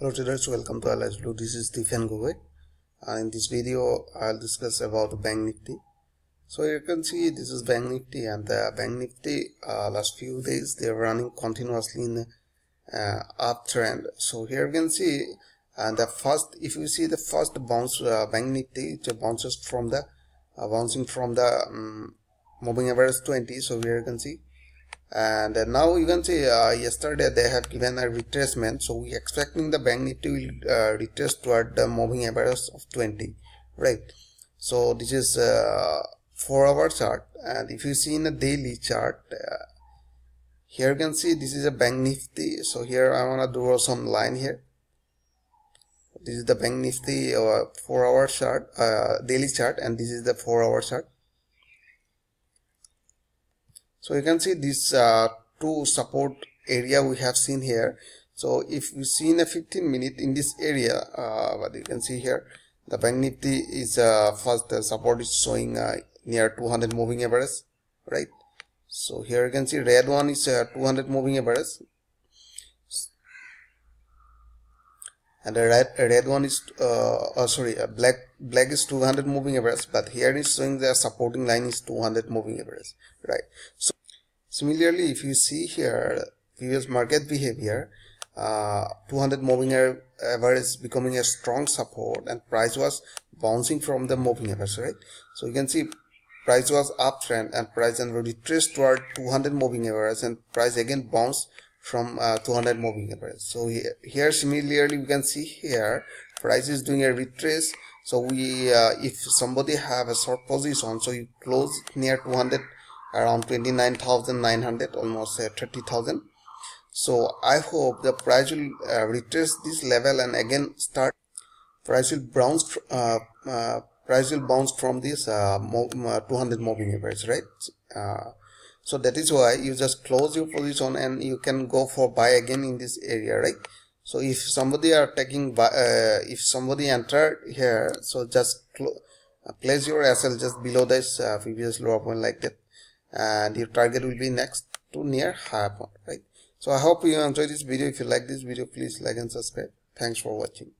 Hello traders, welcome to Alice Blue. This is Stephen Gugwe. In this video I'll discuss about Bank Nifty. So you can see this is Bank Nifty, and the Bank Nifty last few days they are running continuously in uptrend. So here you can see the first bounce, Bank Nifty it bounces from the moving average 20. So here you can see, and now you can see yesterday they have given a retracement, so we expecting the Bank Nifty will retrace toward the moving average of 20, right? So this is 4-hour chart, and if you see in the daily chart, here you can see this is a Bank Nifty. So here I want to draw some line here. This is the Bank Nifty 4-hour chart, daily chart, and this is the 4-hour chart. So you can see these two support area we have seen here. So if you see in a 15-minute in this area, what you can see here, the Bank Nifty is first support is showing near 200 moving average, right? So here you can see red one is 200 moving average, and the red one is black is 200 moving average, but here is showing the supporting line is 200 moving average, right? So similarly, if you see here previous market behavior, 200 moving average is becoming a strong support, and price was bouncing from the moving average, right? So you can see price was uptrend, and price then retraced toward 200 moving average, and price again bounced from 200 moving average. So here similarly we can see here price is doing a retrace. So we if somebody have a short position, so you close near 200, around 29,900, almost 30,000. So I hope the price will retrace this level, and again start price will bounce from this 200 moving average, right? So that is why you just close your position, and you can go for buy again in this area, right? So if somebody are taking buy, if somebody entered here, so just place your SL just below this previous lower point like that, and your target will be next to near higher point, right? So I hope you enjoyed this video. If you like this video, please like and subscribe. Thanks for watching.